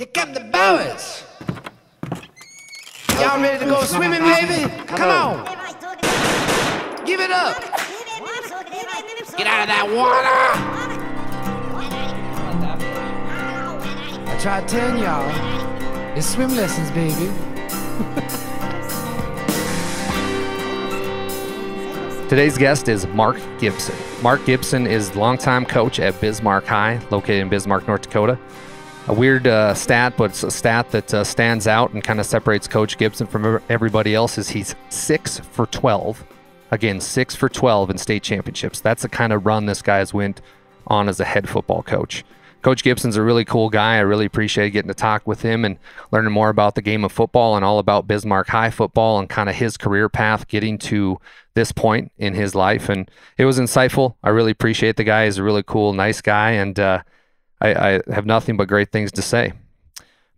Here come the boys. Y'all ready to go swimming, baby? Come on. Give it up. Get out of that water. I tried telling y'all, it's swim lessons, baby. Today's guest is Mark Gibson. Mark Gibson is longtime coach at Bismarck High, located in Bismarck, North Dakota. A weird stat, but it's a stat that stands out and kind of separates Coach Gibson from everybody else is he's 6-for-12. Again, 6-for-12 in state championships. That's the kind of run this guy's went on as a head football coach. Coach Gibson's a really cool guy. I really appreciate getting to talk with him and learning more about the game of football and all about Bismarck High football and kind of his career path getting to this point in his life. And it was insightful. I really appreciate the guy. He's a really cool, nice guy. And I have nothing but great things to say.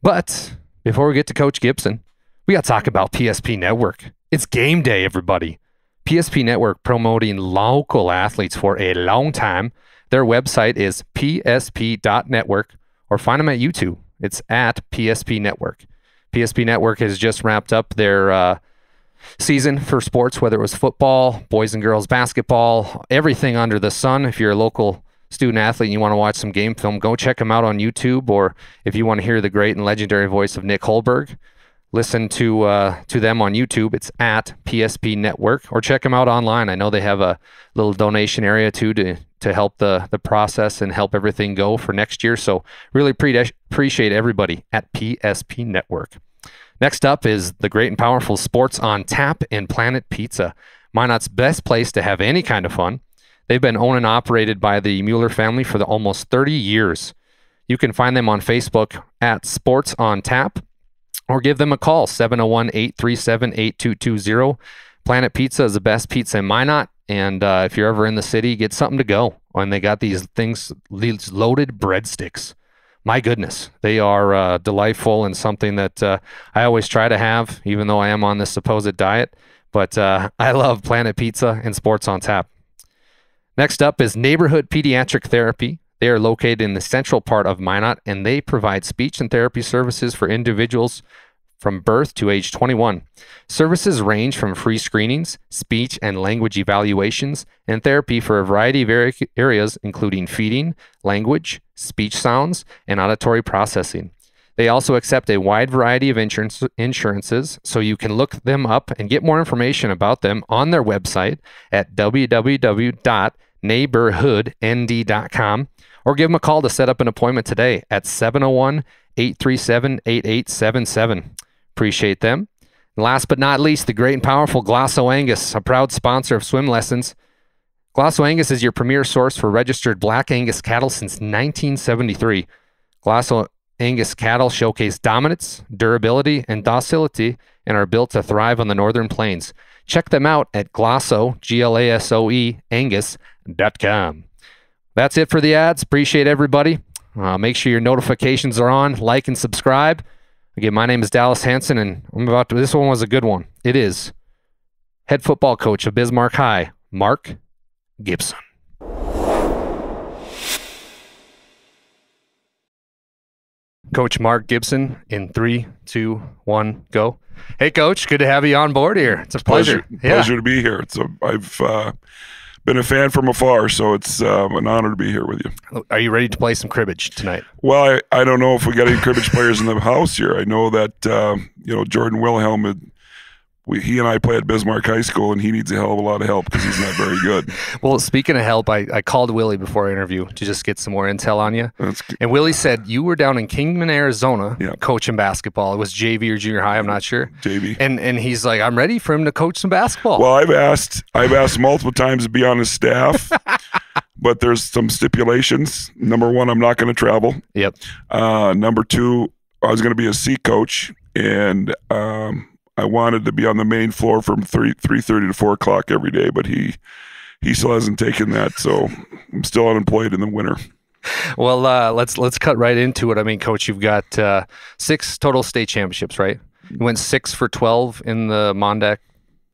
But before we get to Coach Gibson, we got to talk about PSP Network. It's game day, everybody. PSP Network promoting local athletes for a long time. Their website is psp.network or find them at YouTube. It's at PSP Network. PSP Network has just wrapped up their season for sports, whether it was football, boys and girls basketball, everything under the sun. If you're a local student athlete and you want to watch some game film, go check them out on YouTube. Or if you want to hear the great and legendary voice of Nick Holberg, listen to them on YouTube. It's at PSP Network, or check them out online. I know they have a little donation area too to help the process and help everything go for next year. So really appreciate everybody at PSP Network. Next up is the great and powerful Sports on Tap and Planet Pizza, Minot's best place to have any kind of fun. They've been owned and operated by the Mueller family for almost 30 years. You can find them on Facebook at Sports on Tap, or give them a call, 701-837-8220. Planet Pizza is the best pizza in Minot, and if you're ever in the city, get something to go. And they got these things, these loaded breadsticks. My goodness, they are delightful and something that I always try to have, even though I am on this supposed diet. But I love Planet Pizza and Sports on Tap. Next up is Neighborhood Pediatric Therapy. They are located in the central part of Minot, and they provide speech and therapy services for individuals from birth to age 21. Services range from free screenings, speech and language evaluations, and therapy for a variety of areas, including feeding, language, speech sounds, and auditory processing. They also accept a wide variety of insurances, so you can look them up and get more information about them on their website at www.neighborhoodnd.com. Or give them a call to set up an appointment today at 701-837-8877. Appreciate them. And last but not least, the great and powerful Glasso Angus, a proud sponsor of Swim Lessons. Glasso Angus is your premier source for registered black Angus cattle since 1973. Glasso Angus cattle showcase dominance, durability, and docility, and are built to thrive on the northern plains. Check them out at Glasso, Glasoe, Angus.com. That's it for the ads. Appreciate everybody. Make sure your notifications are on. Like and subscribe. Again, my name is Dallas Hansen, and I'm about to. This one was a good one. It is head football coach of Bismarck High, Mark Gibson. Coach Mark Gibson in 3, 2, 1, go. Hey, Coach. Good to have you on board here. It's a pleasure. Pleasure to be here. I've been a fan from afar, so it's an honor to be here with you. Are you ready to play some cribbage tonight? Well, I don't know if we got any cribbage players in the house here. I know that you know, Jordan Wilhelm, he and I play at Bismarck High School, and he needs a hell of a lot of help because he's not very good. Well, speaking of help, I called Willie before our interview to just get some more intel on you. And Willie said you were down in Kingman, Arizona, coaching basketball. It was JV or junior high, I'm not sure. JV. And he's like, I'm ready for him to coach some basketball. Well, I've asked multiple times to be on his staff, but there's some stipulations. Number one, I'm not going to travel. Yep. Number two, I was going to be a C coach, and I wanted to be on the main floor from 3:30 to 4 o'clock every day, but he still hasn't taken that, so I'm still unemployed in the winter. Well, let's cut right into it. I mean, Coach, you've got 6 total state championships, right? You went 6-for-12 in the Mondak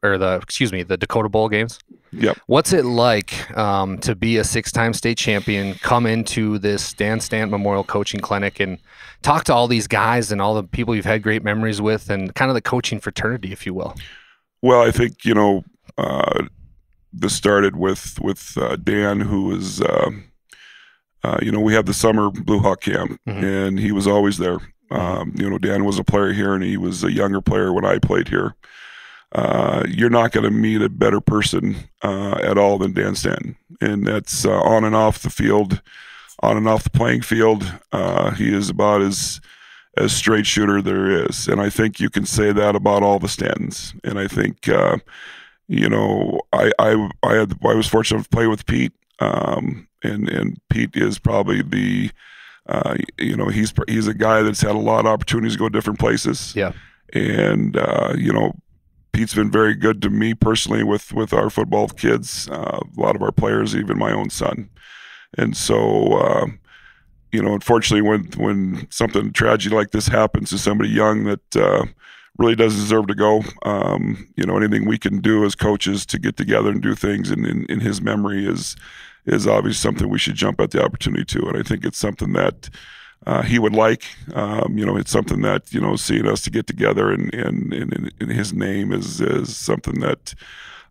or the, excuse me, the Dakota Bowl games. Yep. What's it like to be a six-time state champion, come into this Dan Stant Memorial Coaching Clinic and talk to all these guys and all the people you've had great memories with and kind of the coaching fraternity, if you will? Well, I think, you know, this started with Dan, who was, you know, we had the summer Blue Hawk camp, mm-hmm. and he was always there. You know, Dan was a player here, and he was a younger player when I played here. You're not going to meet a better person at all than Dan Stanton. And that's on and off the field, on and off the playing field. He is about as straight shooter there is. And I think you can say that about all the Stantons. And I think, you know, I was fortunate to play with Pete. And Pete is probably the, you know, he's a guy that's had a lot of opportunities to go different places. Yeah. And, you know, Pete's been very good to me personally with our football kids, a lot of our players, even my own son. And so, you know, unfortunately, when something tragic like this happens to somebody young that really does deserve to go, you know, anything we can do as coaches to get together and do things in his memory is obviously something we should jump at the opportunity to. And I think it's something that he would like, you know, it's something that, you know, seeing us to get together and in his name is something that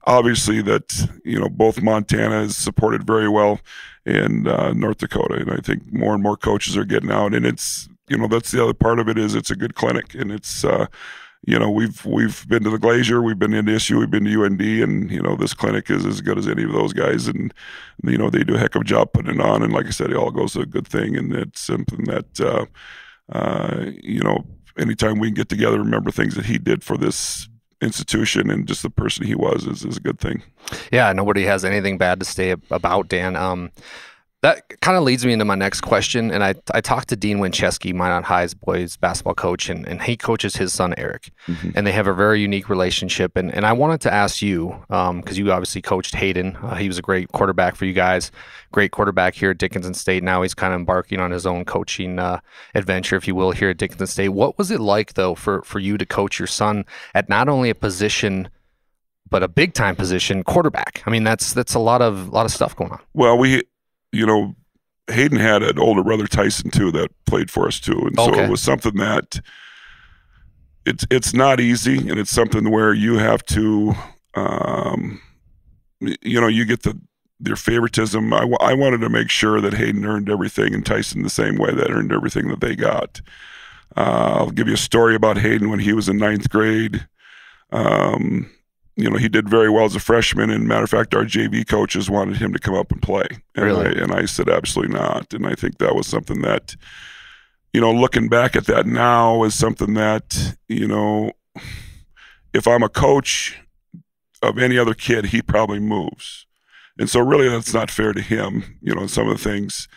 obviously that, you know, both Montana is supported very well and North Dakota. And I think more and more coaches are getting out, and it's, you know, that's the other part of it is it's a good clinic, and it's, you know, we've been to the Glacier, we've been to ISU, we've been to UND, and, you know, this clinic is as good as any of those guys, and, you know, they do a heck of a job putting it on, and like I said, it all goes to a good thing, and it's something that, you know, anytime we can get together, remember things that he did for this institution and just the person he was is a good thing. Yeah, nobody has anything bad to say about Dan. That kind of leads me into my next question, and I talked to Dean Wincheski, Minot High's boys basketball coach, and he coaches his son, Eric, mm-hmm. and they have a very unique relationship. And I wanted to ask you, because you obviously coached Hayden. He was a great quarterback for you guys, great quarterback here at Dickinson State. Now he's kind of embarking on his own coaching adventure, if you will, here at Dickinson State. What was it like, though, for you to coach your son at not only a position but a big-time position, quarterback? I mean, that's a lot of stuff going on. Well, you know, Hayden had an older brother, Tyson, too, that played for us, too. And so it was something that it's not easy, and it's something where you have to, you know, you get their favoritism. I wanted to make sure that Hayden earned everything and Tyson the same way that earned everything that they got. I'll give you a story about Hayden when he was in ninth grade. You know, he did very well as a freshman, and matter of fact, our JV coaches wanted him to come up and play. And, really? I said, absolutely not. And I think that was something that, you know, looking back at that now is something that, you know, if I'm a coach of any other kid, he probably moves. And so really that's not fair to him, you know, some of the things.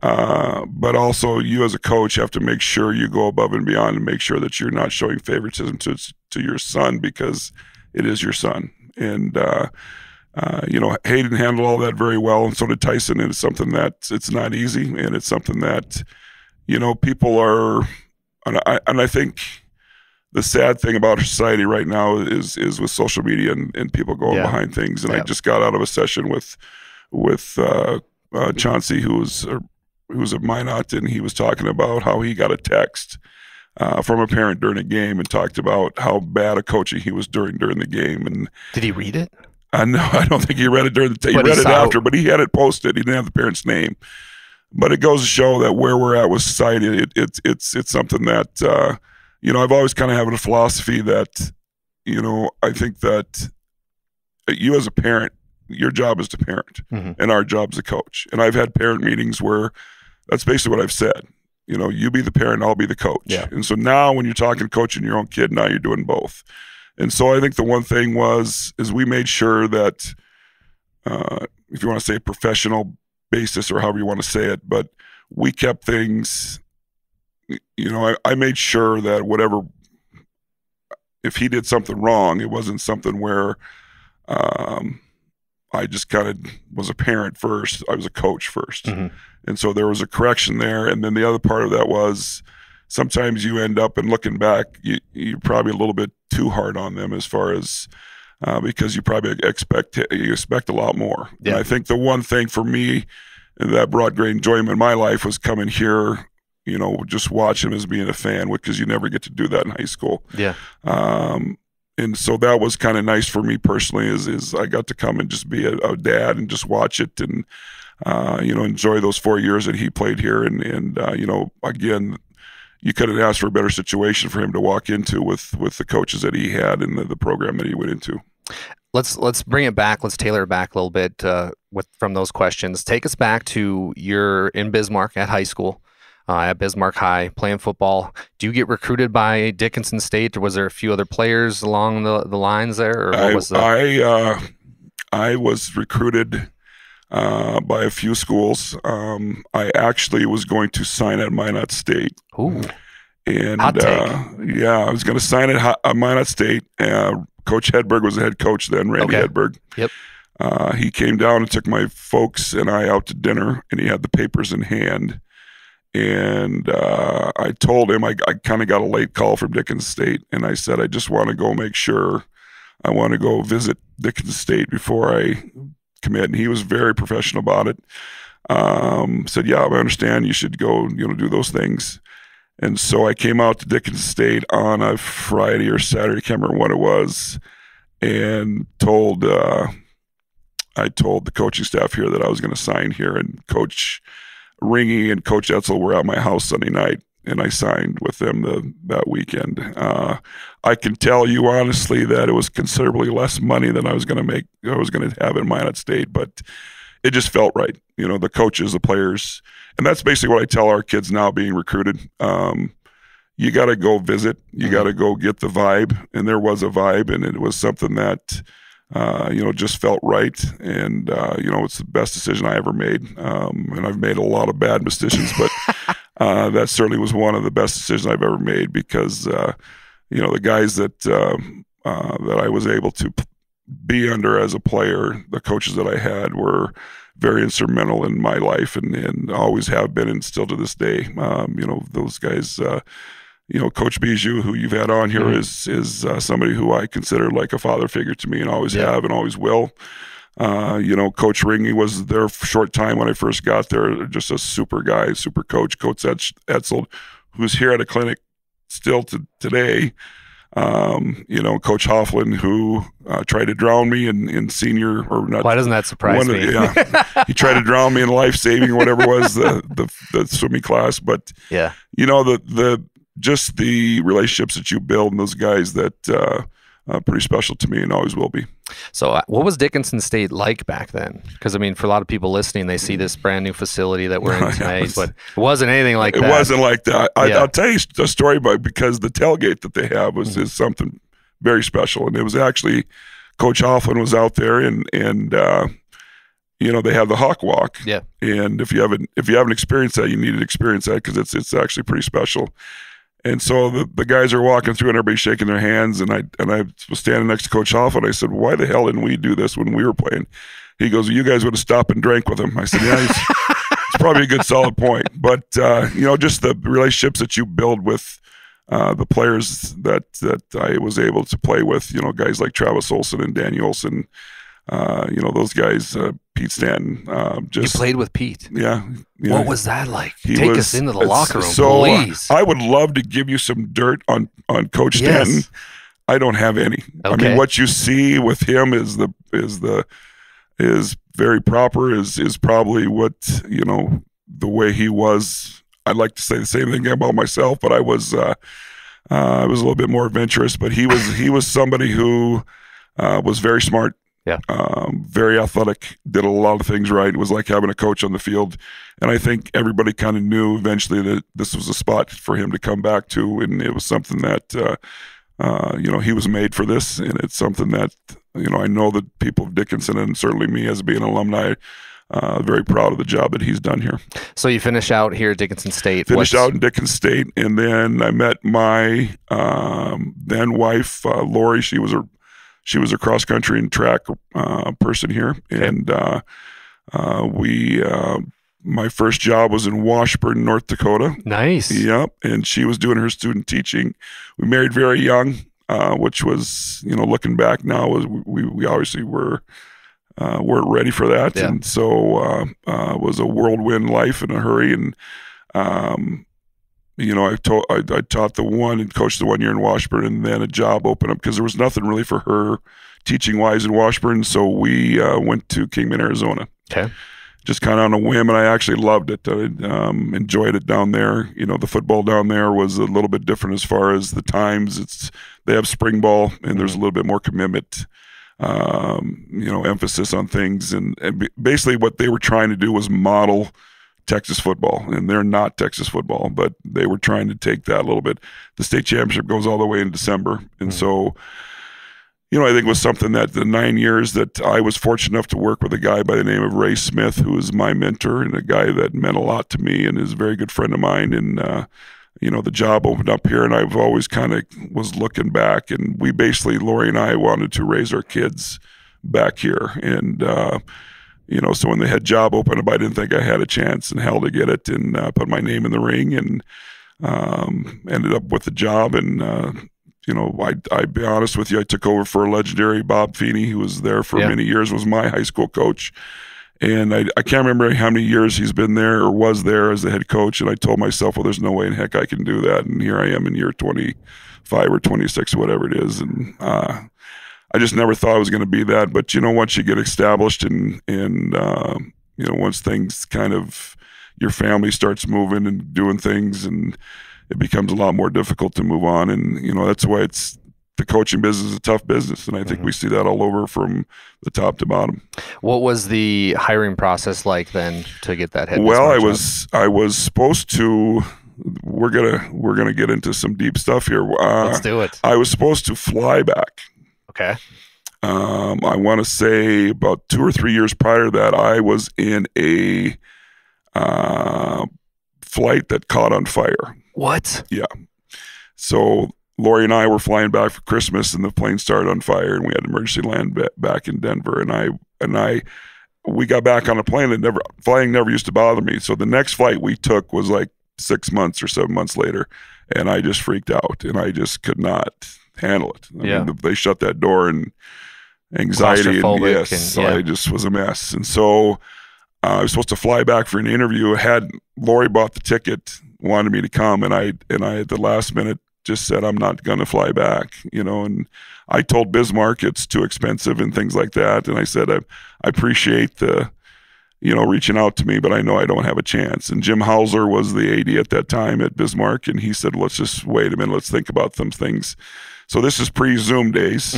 But also you as a coach have to make sure you go above and beyond and make sure that you're not showing favoritism to your son, because it is your son. And, you know, Hayden handled all that very well, and so did Tyson. And it's something that it's not easy, and it's something that, you know, people are – and I think the sad thing about our society right now is with social media and people going behind things. And I just got out of a session with Chauncey, who was a Minot, and he was talking about how he got a text from a parent during a game and talked about how bad a coaching he was during the game. And did he read it? No, I don't think he read it during the tape. He read it after, but he had it posted. He didn't have the parent's name. But it goes to show that where we're at with society, it's something that, you know, I've always kind of had a philosophy that, you know, I think that you as a parent, your job is to parent, mm-hmm. and our job is to coach. And I've had parent meetings where that's basically what I've said. You know, you be the parent, I'll be the coach. Yeah. And so now when you're talking coaching your own kid, now you're doing both. And so I think the one thing is we made sure that, if you want to say professional basis or however you want to say it, but we kept things, you know, I made sure that whatever, if he did something wrong, it wasn't something where I just kind of was a parent first. I was a coach first. Mm-hmm. And so there was a correction there. And then the other part of that was sometimes you end up, and looking back, you're probably a little bit too hard on them as far as because you probably expect a lot more. Yeah. And I think the one thing for me that brought great enjoyment in my life was coming here, you know, just watching him as being a fan, because you never get to do that in high school. Yeah. And so that was kind of nice for me personally, is I got to come and just be a dad and just watch it and, you know, enjoy those 4 years that he played here. And you know, again, you couldn't ask for a better situation for him to walk into with the coaches that he had and the program that he went into. Let's bring it back. Let's tailor it back a little bit from those questions. Take us back to you're in Bismarck at high school, at Bismarck High, playing football. Do you get recruited by Dickinson State, or was there a few other players along the lines there? Or what was the... I was recruited by a few schools. I actually was going to sign at Minot State. Ooh. And hot take. Yeah, I was going to sign at Minot State. Coach Hedberg was the head coach then, Randy Hedberg. Yep. He came down and took my folks and I out to dinner, and he had the papers in hand. And I told him, I kind of got a late call from Dickinson State, and I said, I just want to go make sure, I want to go visit Dickinson State before I commit. And he was very professional about it. Said, yeah, I understand, you should go, you know, do those things. And so I came out to Dickinson State on a Friday or Saturday, I can't remember what it was, and I told the coaching staff here that I was going to sign here, and Coach Ringy and Coach Etzel were at my house Sunday night, and I signed with them that weekend. I can tell you honestly that it was considerably less money than I was going to have in Minot State, but it just felt right. You know, the coaches, the players, and that's basically what I tell our kids now being recruited. You got to go visit. You got to go get the vibe, and there was a vibe, and it was something that you know, just felt right, and you know, it's the best decision I ever made. And I've made a lot of bad decisions, but that certainly was one of the best decisions I've ever made, because you know, the guys that I was able to be under as a player, the coaches that I had were very instrumental in my life, and always have been, and still to this day. You know, those guys. You know, Coach Bijou, who you've had on here, is somebody who I consider like a father figure to me, and always have and always will. You know, Coach Ringy was there for a short time when I first got there, just a super guy, super coach. Coach Etzel, who's here at a clinic still today. You know, Coach Hofflin, who tried to drown me in senior, or not. Why doesn't that surprise me? He tried to drown me in life-saving, whatever it was, the swimming class. But, you know, just the relationships that you build and those guys that are pretty special to me and always will be. So what was Dickinson State like back then? Because, I mean, for a lot of people listening, they see this brand new facility that we're in tonight, but it wasn't anything like that. It wasn't like that. I'll tell you a story about it, because the tailgate that they have is something very special. And it was actually Coach Hoffman was out there, and you know, they have the Hawk Walk. Yeah. And if you haven't experienced that, you need to experience that, because it's actually pretty special. And so the guys are walking through, and everybody's shaking their hands. And I was standing next to Coach Hoff, and I said, "Why the hell didn't we do this when we were playing?" He goes, "Well, you guys would have stopped and drank with him." I said, "Yeah, it's probably a good solid point." But you know, just the relationships that you build with the players that I was able to play with. You know, guys like Travis Olson and Danny Olson. You know, those guys, Pete Stanton. You played with Pete. Yeah. You know, what was that like? Take us into the locker room, please. I would love to give you some dirt on Coach Stanton. I don't have any. Okay. I mean, what you see with him is very proper, is probably what, you know, the way he was. I'd like to say the same thing about myself, but I was a little bit more adventurous, but he was somebody who was very smart. Yeah. Very athletic, did a lot of things right. It was like having a coach on the field. And I think everybody kind of knew eventually that this was a spot for him to come back to. And it was something that, you know, he was made for this. And it's something that, you know, I know the people of Dickinson, and certainly me as being an alumni, very proud of the job that he's done here. So you finish out here at Dickinson State. Finished out in Dickinson State. And then I met my then wife, Lori. She was a cross-country and track person here. And my first job was in Washburn, North Dakota. Nice. Yep. And she was doing her student teaching. We married very young. which was, you know, looking back now, was we obviously weren't ready for that. Yeah. And so it was a whirlwind life in a hurry. And, you know, I taught the one and coached the 1 year in Washburn, and then a job opened up because there was nothing really for her teaching-wise in Washburn. So we went to Kingman, Arizona. Okay. Just kind of on a whim, and I actually loved it. I enjoyed it down there. You know, the football down there was a little bit different as far as the times. They have spring ball, and there's a little bit more commitment, you know, emphasis on things. And basically what they were trying to do was model Texas football, and they're not Texas football, but they were trying to take that a little bit. The state championship goes all the way in December, and so... You know, I think it was something that the 9 years that I was fortunate enough to work with a guy by the name of Ray Smith, who is my mentor and a guy that meant a lot to me and is a very good friend of mine. And, you know, the job opened up here, and I've always kind of was looking back. And we basically, Lori and I, wanted to raise our kids back here. And, you know, so when the head job opened up, I didn't think I had a chance in hell to get it, and put my name in the ring and ended up with the job. And, you know, I'd be honest with you, I took over for a legendary Bob Feeney, who was there for many years, was my high school coach. And I can't remember how many years he's been there or was there as the head coach. And I told myself, well, there's no way in heck I can do that. And here I am in year 25 or 26, whatever it is. And I just never thought I was going to be that. But, you know, once you get established and you know, once things kind of, your family starts moving and doing things, and it becomes a lot more difficult to move on. And, you know, that's why the coaching business is a tough business. And I think we see that all over from the top to bottom. What was the hiring process like then to get that head? Well, I was supposed to, we're going to get into some deep stuff here. Let's do it. I was supposed to fly back. Okay. I want to say about 2 or 3 years prior to that, I was in a, flight that caught on fire. What? Yeah. So Lori and I were flying back for Christmas, and the plane started on fire, and we had emergency land back in Denver. And we got back on a plane that flying never used to bother me. So the next flight we took was like 6 months or 7 months later, and I just freaked out, and I just could not handle it. I mean, they shut that door, and anxiety, and yes, I just was a mess. And so I was supposed to fly back for an interview. Lori bought the ticket, wanted me to come, and I at the last minute just said, I'm not going to fly back, you know. And I told Bismarck it's too expensive and things like that. And I said, I appreciate the, you know, reaching out to me, but I know I don't have a chance. And Jim Hauser was the AD at that time at Bismarck, and he said, let's just wait a minute, let's think about some things. So this is pre-Zoom days.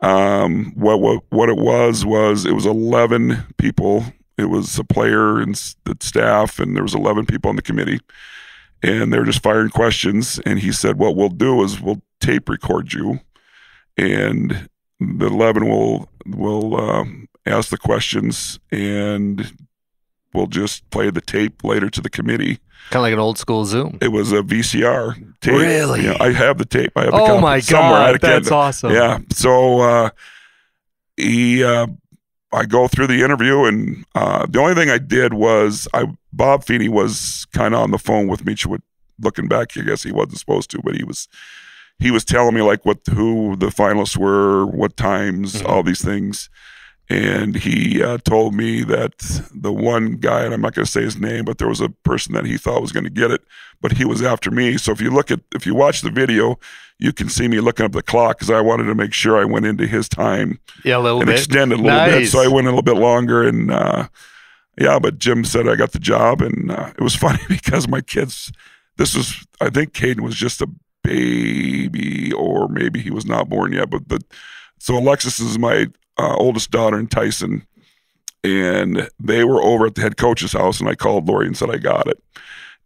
What it was it was 11 people. It was a player and the staff, and there was 11 people on the committee, and they were just firing questions. And he said, what we'll do is we'll tape record you, and the 11 will ask the questions, and we'll just play the tape later to the committee. Kind of like an old school Zoom. It was a VCR tape. Really? You know, I have the tape. I have the copy. My God, that's awesome. Yeah. So I go through the interview, and the only thing I did was Bob Feeney was kind of on the phone with me. Looking back, I guess he wasn't supposed to, but he was telling me like who the finalists were, what times, all these things. And he told me that the one guy, and I'm not going to say his name, but there was a person that he thought was going to get it, but he was after me. So if you watch the video, you can see me looking up the clock because I wanted to make sure I went into his time. Yeah, a little bit. Extended a little bit. So I went a little bit longer. And but Jim said I got the job. And it was funny because my kids, I think Caden was just a baby, or maybe he was not born yet. So Alexis is my oldest daughter, and Tyson, and they were over at the head coach's house, and I called Lori and said I got it,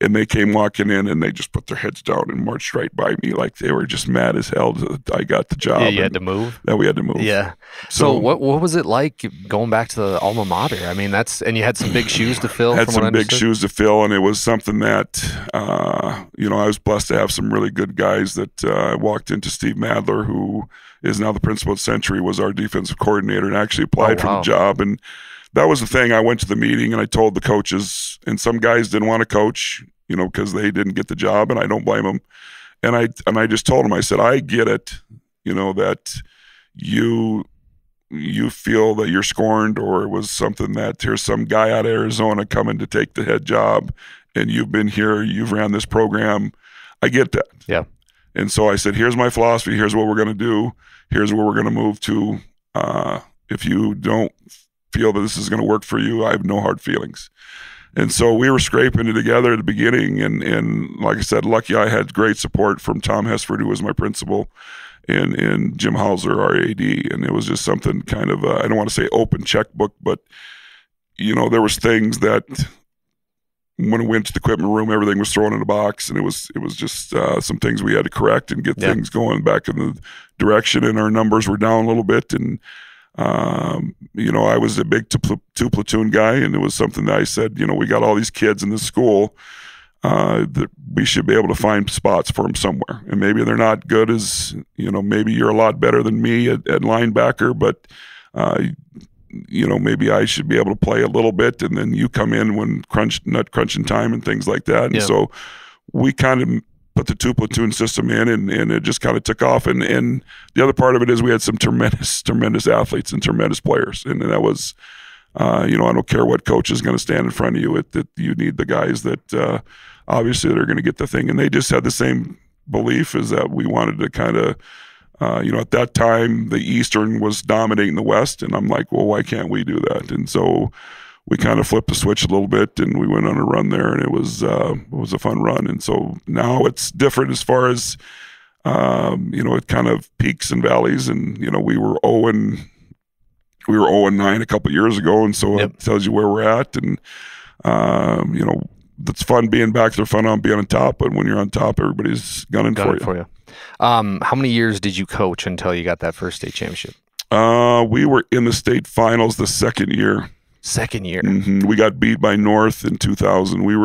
and they came walking in, and they just put their heads down and marched right by me like they were just mad as hell that I got the job. Yeah, we had to move. Yeah. So what was it like going back to the alma mater? I mean, and you had some big shoes to fill. Had some big shoes to fill, and it was something that you know, I was blessed to have some really good guys that I walked into. Steve Madler, who is now the principal at Century, was our defensive coordinator, and actually applied for the job. And that was the thing. I went to the meeting, and I told the coaches, and some guys didn't want to coach, you know, because they didn't get the job, and I don't blame them. And I just told him, I said, I get it, you know, that you feel that you're scorned, or it was something that here's some guy out of Arizona coming to take the head job, and you've been here, you've ran this program. I get that. Yeah. And so I said, here's my philosophy. Here's what we're going to do. Here's where we're going to move to. If you don't feel that this is going to work for you, I have no hard feelings. And so we were scraping it together at the beginning. And like I said, lucky I had great support from Tom Hesford, who was my principal, and Jim Hauser, our AD. And it was just something kind of, I don't want to say open checkbook, but, you know, there was things that when we went to the equipment room, everything was thrown in a box. And it was just some things we had to correct and get things going back in the direction. And our numbers were down a little bit. And you know, I was a big two platoon guy, and it was something that I said, you know, we got all these kids in this school, that we should be able to find spots for them somewhere. And maybe they're not good as, you know, maybe you're a lot better than me at linebacker, but, you know, maybe I should be able to play a little bit. And then you come in when nut crunching time and things like that. And so we kind of put the two platoon system in, and it just kind of took off. And the other part of it is we had some tremendous athletes and tremendous players. And that was, you know, I don't care what coach is going to stand in front of you. You need the guys that obviously they're going to get the thing. And they just had the same belief, is that we wanted to kind of, you know, at that time, the Eastern was dominating the West. And I'm like, well, why can't we do that? And so we kind of flipped the switch a little bit, and we went on a run there, and it was a fun run. And so now it's different as far as, you know, it kind of peaks and valleys. And, you know, we were 0-9 a couple of years ago, and so it tells you where we're at. And, you know, it's fun being back there, fun on being on top, but when you're on top, everybody's gunning for you. How many years did you coach until you got that first state championship? We were in the state finals the second year. Second year. Mm-hmm. We got beat by North in 2000. We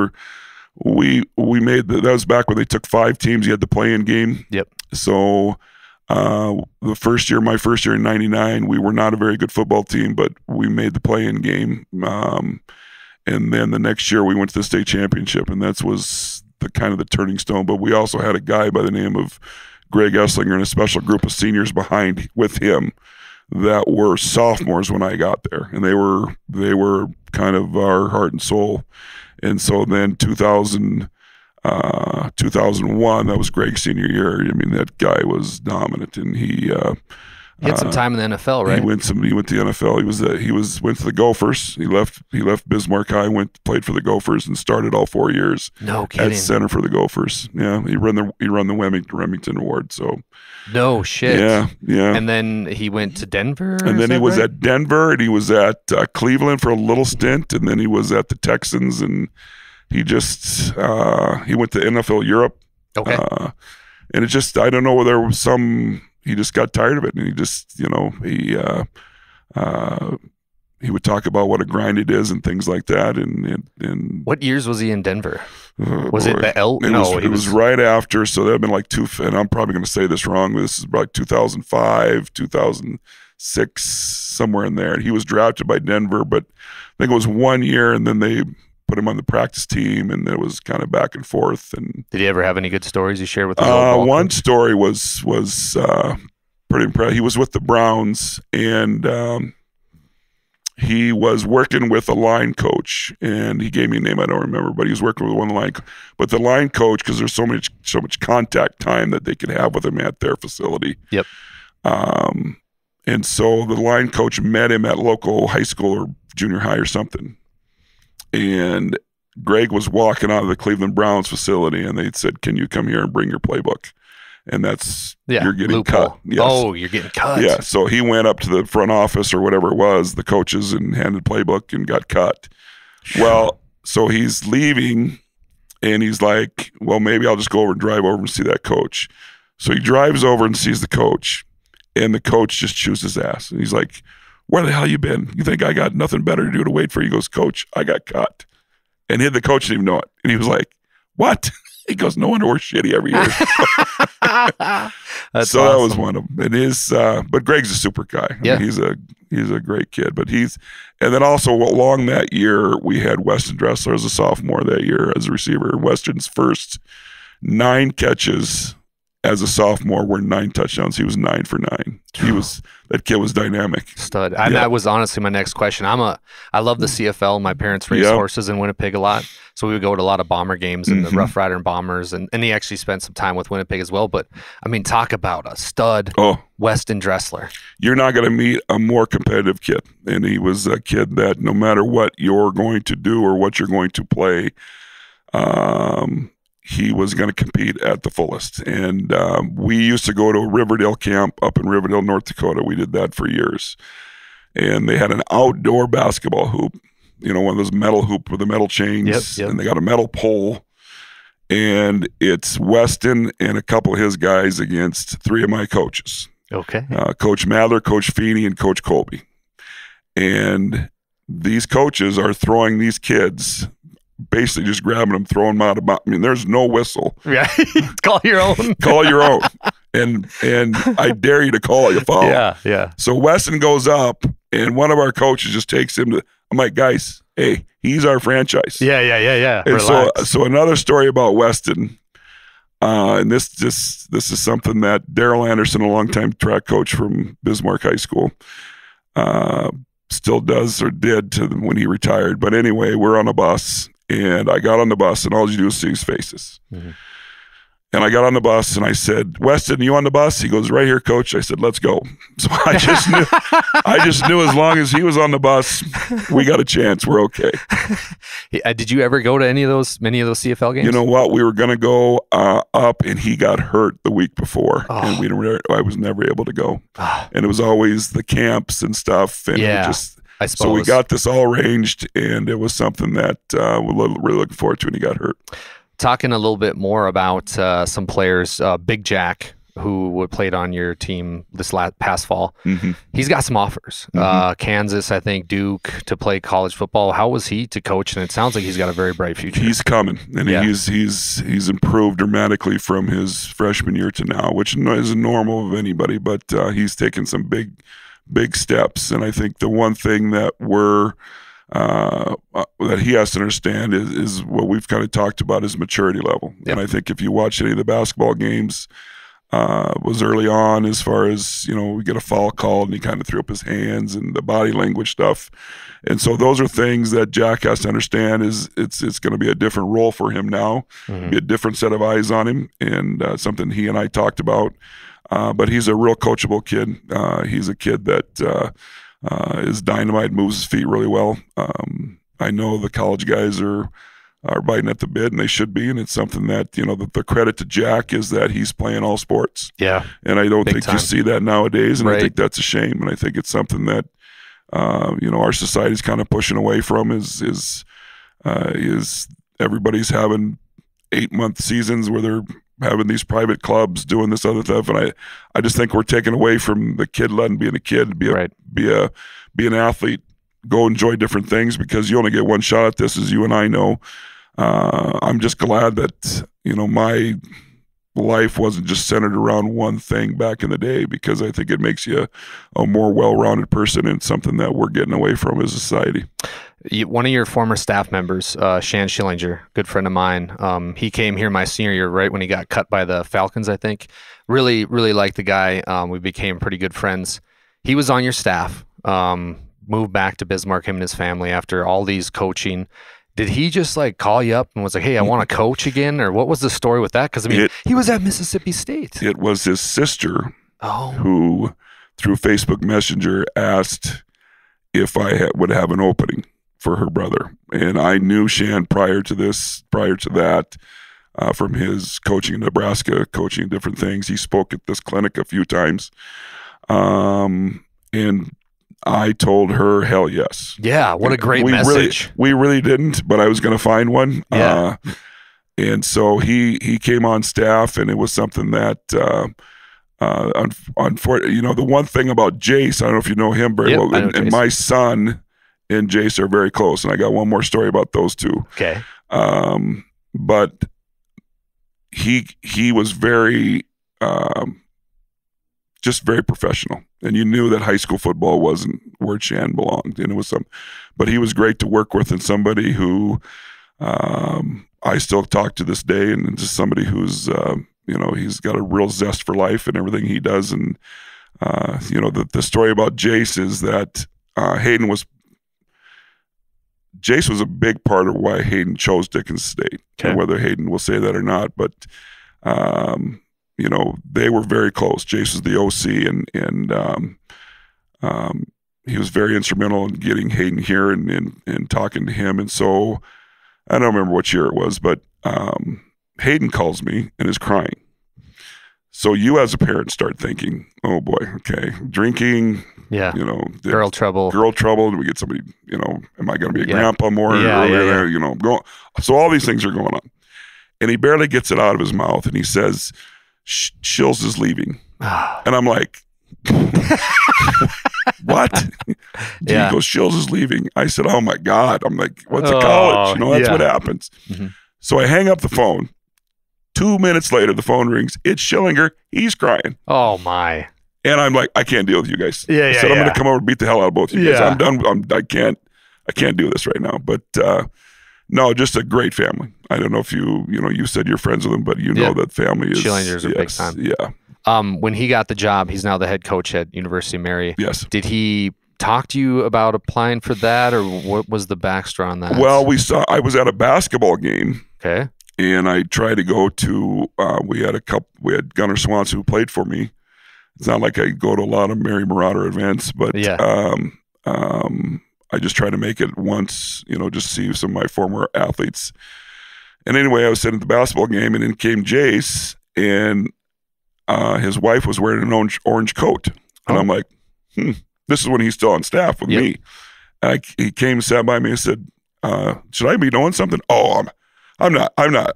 made that was back when they took 5 teams. You had the play-in game. Yep. So the first year, my first year in '99, we were not a very good football team, but we made the play-in game. And then the next year, we went to the state championship, and that was the kind of the turning stone. But we also had a guy by the name of Greg Esslinger and a special group of seniors behind with him that were sophomores when I got there, and they were kind of our heart and soul. And so then 2001, that was Greg's senior year. I mean, that guy was dominant, and he had some time in the NFL, right? He went to the NFL. He went to the Gophers. He left Bismarck High, played for the Gophers, and started all 4 years. No kidding. At center for the Gophers. Yeah, he run the Remington Award. So. No shit. Yeah, yeah. And then he went to Denver. And then he was at Denver, and he was at Cleveland for a little stint, and then he was at the Texans, and he just he went to NFL Europe. Okay. And it just, I don't know whether there was some. He just got tired of it, and he just, you know, he would talk about what a grind it is and things like that. And what years was he in Denver? Was it the L? No, it was right after. So that had been like and I'm probably going to say this wrong. This is like 2005, 2006, somewhere in there. And he was drafted by Denver, but I think it was 1 year, and then they put him on the practice team, and it was kind of back and forth. And did he ever have any good stories you share with us? One story was pretty impressive. He was with the Browns, and he was working with a line coach, and he gave me a name I don't remember, but he was working with one line. But the line coach, because there's so much contact time that they could have with him at their facility. Yep. And so the line coach met him at local high school or junior high or something. And Greg was walking out of the Cleveland Browns facility, and they said, "Can you come here and bring your playbook?" And that's, you're getting cut. Yes. Oh, you're getting cut. Yeah. So he went up to the front office or whatever it was, the coaches, and handed playbook and got cut. Sure. Well, so he's leaving, and he's like, "Well, maybe I'll just go over and drive over and see that coach." So he drives over and sees the coach, and the coach just chews his ass, and he's like, "Where the hell you been? You think I got nothing better to do to wait for you?" He goes, "Coach, I got cut." And the coach didn't even know it. And he was like, "What?" He goes, "No wonder we're shitty every year." That's so awesome. That was one of them. And but Greg's a super guy. I mean, he's a great kid. But and then also along that year, we had Weston Dressler as a sophomore that year as a receiver. Weston's first 9 catches As a sophomore, we're 9 touchdowns. He was 9 for 9. That kid was dynamic. Stud. I mean, that was honestly my next question. I love the CFL. My parents raised horses in Winnipeg a lot. So we would go to a lot of Bomber games and the Rough Rider and Bombers. And he actually spent some time with Winnipeg as well. But I mean, talk about a stud, Weston Dressler. You're not going to meet a more competitive kid. And he was a kid that no matter what you're going to do or what you're going to play, he was going to compete at the fullest. And we used to go to a Riverdale camp up in Riverdale, North Dakota. We did that for years. And they had an outdoor basketball hoop, you know, one of those metal hoop with the metal chains. And they got a metal pole. And it's Weston and a couple of his guys against 3 of my coaches. Okay. Coach Mather, Coach Feeney, and Coach Colby. And these coaches are throwing these kids, basically just grabbing them, throwing them out of bounds. I mean, there's no whistle. Yeah, call your own. Call your own. And I dare you to call a foul. Yeah, yeah. So Weston goes up, and one of our coaches just takes him to, I'm like, guys, hey, he's our franchise. Yeah. And so another story about Weston, and this is something that Daryl Anderson, a longtime track coach from Bismarck High School, still does or did to them when he retired. But anyway, we're on a bus. And I got on the bus, and all you do is see his faces. And I got on the bus, and I said, Weston, you on the bus? He goes, right here, coach. I said, let's go. So I just knew, as long as he was on the bus, we got a chance. We're okay. Did you ever go to many of those CFL games? You know what? We were going to go up, and he got hurt the week before. And I was never able to go. And it was always the camps and stuff. And we just... So we got this all arranged, and it was something that we're really looking forward to when he got hurt. Talking a little bit more about some players, Big Jack, who played on your team this past fall. He's got some offers. Kansas, I think, Duke, to play college football. How was he to coach? And it sounds like he's got a very bright future. He's coming, and he's improved dramatically from his freshman year to now, which isn't normal of anybody, but he's taken some big steps. And I think the one thing that that he has to understand is what we've kind of talked about is maturity level. And I think if you watch any of the basketball games, was early on as far as, you know, we get a foul call and he kind of threw up his hands and the body language stuff. And so those are things that Jack has to understand is it's going to be a different role for him now, be a different set of eyes on him. And something he and I talked about. But he's a real coachable kid. He's a kid that is dynamite, moves his feet really well. I know the college guys are biting at the bit, and they should be. And it's something that, you know, the credit to Jack is that he's playing all sports. Yeah. And I don't think you see that nowadays, and I think that's a shame. And I think it's something that, you know, our society's kind of pushing away from is everybody's having 8-month seasons where they're having these private clubs doing this other stuff, and I just think we're taking away from the kid letting being a kid, be an athlete, go enjoy different things, because you only get one shot at this, as you and I know. I'm just glad that, you know, my life wasn't just centered around one thing back in the day, because I think it makes you a more well-rounded person, and something that we're getting away from as a society. One of your former staff members, Shan Schillinger, good friend of mine, he came here my senior year, right when he got cut by the Falcons, I think. Really, really liked the guy. We became pretty good friends. He was on your staff, moved back to Bismarck, him and his family, after all these coaching. Did he just like call you up and was like, hey, I want to coach again? Or what was the story with that? Because I mean, he was at Mississippi State. It was his sister who, through Facebook Messenger, asked if I would have an opening for her brother. And I knew Shan prior to that, from his coaching in Nebraska, coaching different things. He spoke at this clinic a few times. And I told her, hell yes. Yeah, what a great message. We really didn't, but I was going to find one. Yeah. And so he came on staff, and it was something that, unfortunately, you know, the one thing about Jace, I don't know if you know him very well, and my son and Jace are very close, and I got one more story about those two. Okay. But he was very, just very professional. And you knew that high school football wasn't where Shan belonged. And it was but he was great to work with, and somebody who I still talk to this day, and just somebody who's you know, he's got a real zest for life and everything he does. And, you know, the story about Jace is that Jace was a big part of why Hayden chose Dickinson State, and whether Hayden will say that or not. But, you know, they were very close. Jace was the OC, and he was very instrumental in getting Hayden here and talking to him. And so I don't remember what year it was, but Hayden calls me and is crying. So you as a parent start thinking, oh boy, okay, drinking, you know, girl trouble. Do we get somebody, you know, am I going to be a grandpa more earlier? You know, so all these things are going on. And he barely gets it out of his mouth and he says, Shills is leaving. And I'm like, what? He goes, Shills is leaving. I said, oh my God. I'm like, what's a college? You know, that's what happens. Mm-hmm. So I hang up the phone. 2 minutes later, the phone rings. It's Schillinger. He's crying. Oh, my. And I'm like, I can't deal with you guys. I said, I'm going to come over and beat the hell out of both of you guys. I'm done. I can't do this right now. But no, just a great family. I don't know if you know, you said you're friends with them, but you know that family is. Schillinger's a big time. Yeah. When he got the job, he's now the head coach at University of Mary. Yes. Did he talk to you about applying for that, or what was the backstory on that? Well, I was at a basketball game. Okay. And I tried to go to, we had Gunnar Swanson who played for me. It's not like I go to a lot of Mary Marauder events, but I just tried to make it once, you know, just see some of my former athletes. And anyway, I was sitting at the basketball game and in came Jace, and his wife was wearing an orange coat. And I'm like, this is when he's still on staff with me. And he came, sat by me and said, should I be doing something? Oh, I'm not. I'm not.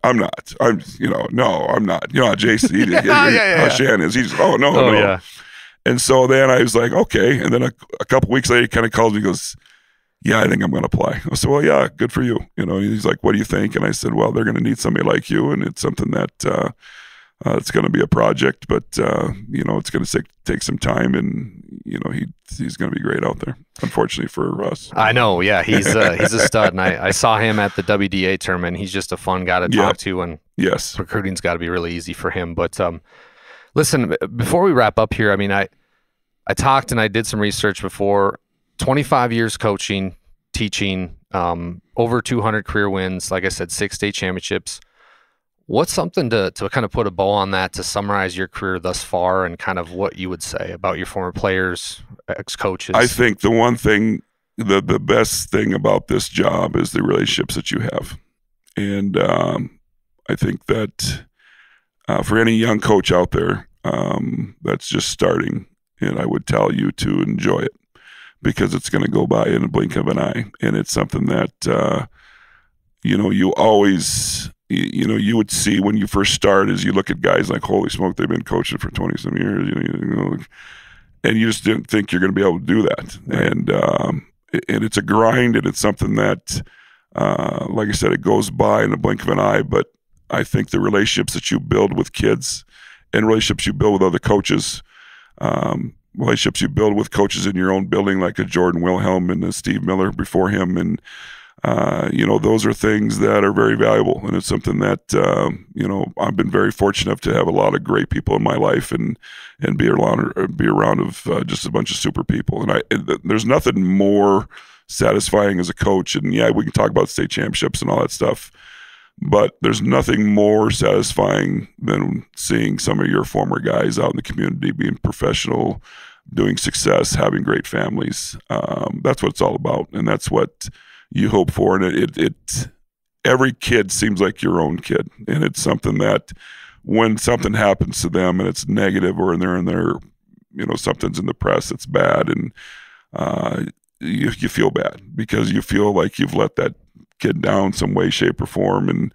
You know, Jason, Shan is. He's, no. Yeah. And so then I was like, okay. And then a couple weeks later, he kind of calls me and goes, yeah, I think I'm going to apply. I said, well, yeah, good for you. You know, he's like, what do you think? And I said, well, they're going to need somebody like you. And it's something that it's going to be a project, but, you know, it's going to take some time. And, you know, he's going to be great out there, unfortunately for Russ. I know. Yeah. He's a stud. And I saw him at the WDA tournament. He's just a fun guy to talk to. And recruiting's got to be really easy for him. But listen, before we wrap up here, I mean, I talked and I did some research before. 25 years coaching, teaching, over 200 career wins. Like I said, 6 state championships. What's something to kind of put a bow on that, to summarize your career thus far and kind of what you would say about your former players, ex-coaches? I think the one thing, the best thing about this job is the relationships that you have. And I think that for any young coach out there that's just starting, and I would tell you to enjoy it, because it's going to go by in a blink of an eye. And it's something that, you know, you always... You know, you would see when you first start is you look at guys like, holy smoke, they've been coaching for 20-some years, you know, and you just didn't think you're going to be able to do that. Right. And it's a grind, and it's something that, like I said, it goes by in a blink of an eye. But I think the relationships that you build with kids and relationships you build with other coaches, relationships you build with coaches in your own building, like a Jordan Wilhelm and a Steve Miller before him, and you know, those are things that are very valuable, and it's something that, you know, I've been very fortunate enough to have a lot of great people in my life and be around of just a bunch of super people. And there's nothing more satisfying as a coach, and yeah, we can talk about state championships and all that stuff, but there's nothing more satisfying than seeing some of your former guys out in the community being professional, doing success, having great families. That's what it's all about, and that's what you hope for. And it every kid seems like your own kid, and it's something that when something happens to them and it's negative, or they're in their, you know, something's in the press, it's bad, and you feel bad because you feel like you've let that kid down some way, shape, or form. And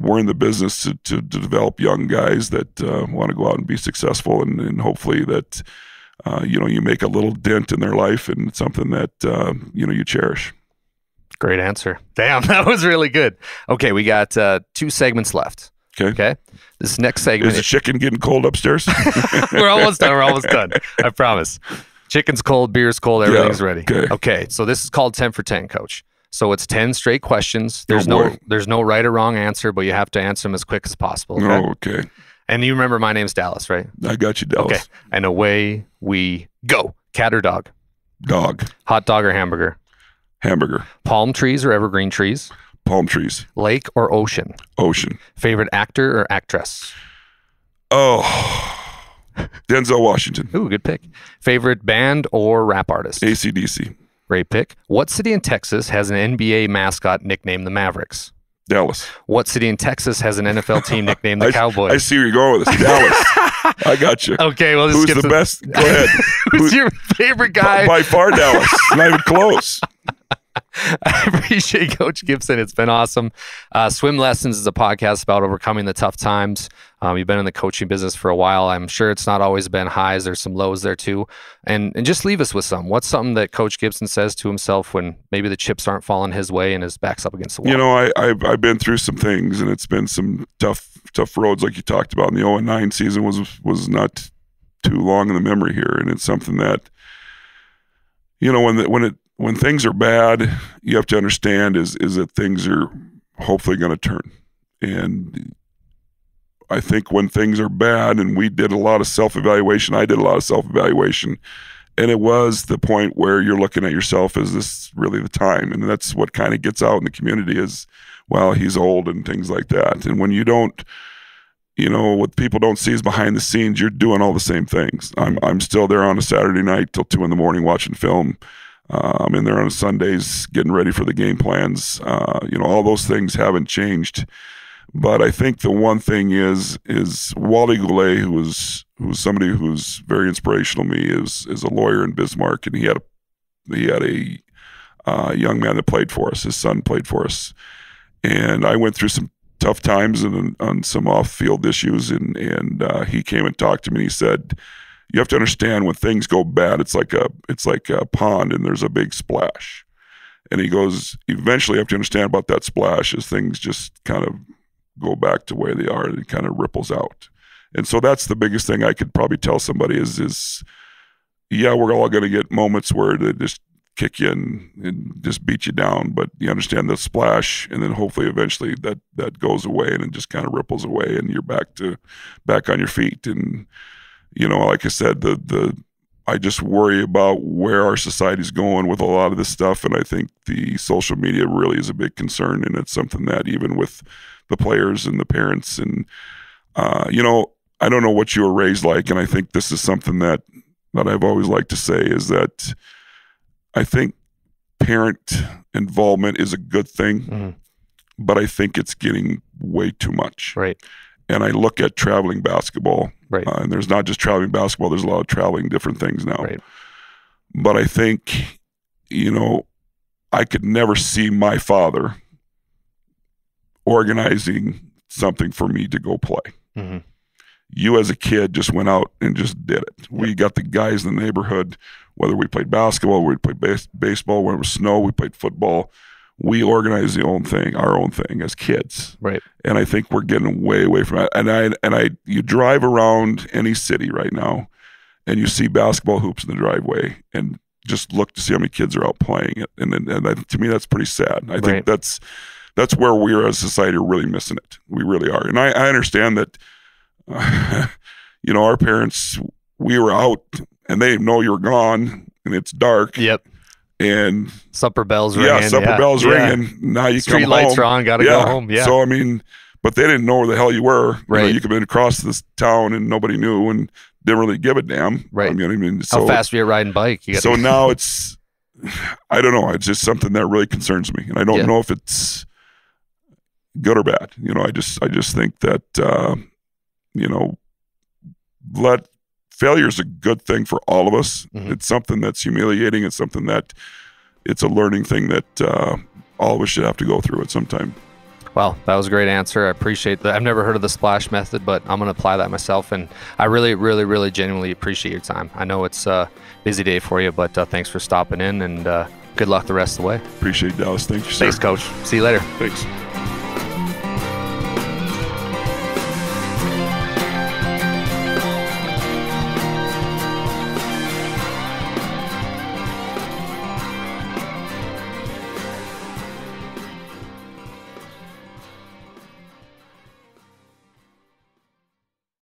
we're in the business to develop young guys that want to go out and be successful, and hopefully that you know, you make a little dent in their life, and it's something that you know, you cherish. Great answer. Damn, that was really good. Okay, we got 2 segments left. Okay. This next segment... Is the chicken getting cold upstairs? We're almost done. I promise. Chicken's cold, beer's cold, everything's ready. Okay, so this is called 10 for 10, Coach. So it's 10 straight questions. There's no right or wrong answer, but you have to answer them as quick as possible. Okay? Oh, okay. And you remember my name's Dallas, right? I got you, Dallas. Okay. And away we go. Cat or dog? Dog. Hot dog or hamburger? Hamburger. Palm trees or evergreen trees? Palm trees. Lake or ocean? Ocean. Favorite actor or actress? Oh, Denzel Washington. Ooh, good pick. Favorite band or rap artist? AC/DC. Great pick. What city in Texas has an NBA mascot nicknamed the Mavericks? Dallas. What city in Texas has an NFL team nicknamed the Cowboys? I see where you're going with this. Dallas. I got you. Okay, well, who's the best? Go ahead. Who's your favorite guy? By far, Dallas. Not even close. I appreciate Coach Gibson. It's been awesome. Swim Lessons is a podcast about overcoming the tough times. You've been in the coaching business for a while. I'm sure it's not always been highs. There's some lows there too. And just leave us with some. What's something that Coach Gibson says to himself when maybe the chips aren't falling his way and his back's up against the wall? You know, I've been through some things, and it's been some tough roads like you talked about. And the 0-9 season was not too long in the memory here. And it's something that, you know, when things are bad, you have to understand is that things are hopefully going to turn. And I think when things are bad, and we did a lot of self-evaluation, I did a lot of self-evaluation, and it was the point where you're looking at yourself, is this really the time? And that's what kind of gets out in the community is, well, he's old and things like that. And when you don't, you know, what people don't see is behind the scenes, you're doing all the same things. I'm still there on a Saturday night till 2 in the morning watching film. I'm in there on Sundays getting ready for the game plans. You know, all those things haven't changed. But I think the one thing is Wally Goulet, who's somebody who's very inspirational to me, is a lawyer in Bismarck, and he had a young man that played for us. His son played for us, and I went through some tough times and on some off-field issues. And he came and talked to me, and he said, you have to understand when things go bad, it's like a pond and there's a big splash. And he goes, eventually you have to understand about that splash is things just kind of go back to where they are, and it kind of ripples out. And so that's the biggest thing I could probably tell somebody is yeah, we're all going to get moments where they just kick you and just beat you down, but you understand the splash, and then hopefully eventually that goes away, and it just kind of ripples away, and you're back on your feet. And you know, like I said, I just worry about where our society's going with a lot of this stuff, and I think the social media really is a big concern, and it's something that even with the players and the parents and, you know, I don't know what you were raised like, and I think this is something that I've always liked to say is that I think parent involvement is a good thing, but I think it's getting way too much. Right. And I look at traveling basketball, right. And there's not just traveling basketball, there's a lot of traveling different things now. Right. But I think, you know, I could never see my father organizing something for me to go play. Mm-hmm. You as a kid just went out and just did it. Yep. We got the guys in the neighborhood, whether we played basketball, we played baseball, when it was snow, we played football. We organize our own thing as kids. Right. And I think we're getting way away from it. And you drive around any city right now and you see basketball hoops in the driveway and just look to see how many kids are out playing it. And to me, that's pretty sad. I think that's where we are as a society are really missing it. We really are. And I understand that, you know, our parents, we were out and they didn't know you were gone and it's dark. Yep. And supper bells ringing. Yeah, supper bells ringing. Now you come home. Street lights are on, gotta go home. Yeah. So, I mean, but they didn't know where the hell you were. Right. You know, you could have been across this town and nobody knew and didn't really give a damn. Right. I mean, how fast were you riding bike? So now it's, I don't know. It's just something that really concerns me. And I don't know if it's good or bad. You know, I just think that, you know, failure is a good thing for all of us. Mm-hmm. It's something that's humiliating. It's something that it's a learning thing that all of us should have to go through at some time. Well, that was a great answer. I appreciate that. I've never heard of the splash method, but I'm going to apply that myself. And I really, really, really genuinely appreciate your time. I know it's a busy day for you, but thanks for stopping in and good luck the rest of the way. Appreciate it, Dallas. Thanks, sir. Thanks, Coach. See you later. Thanks.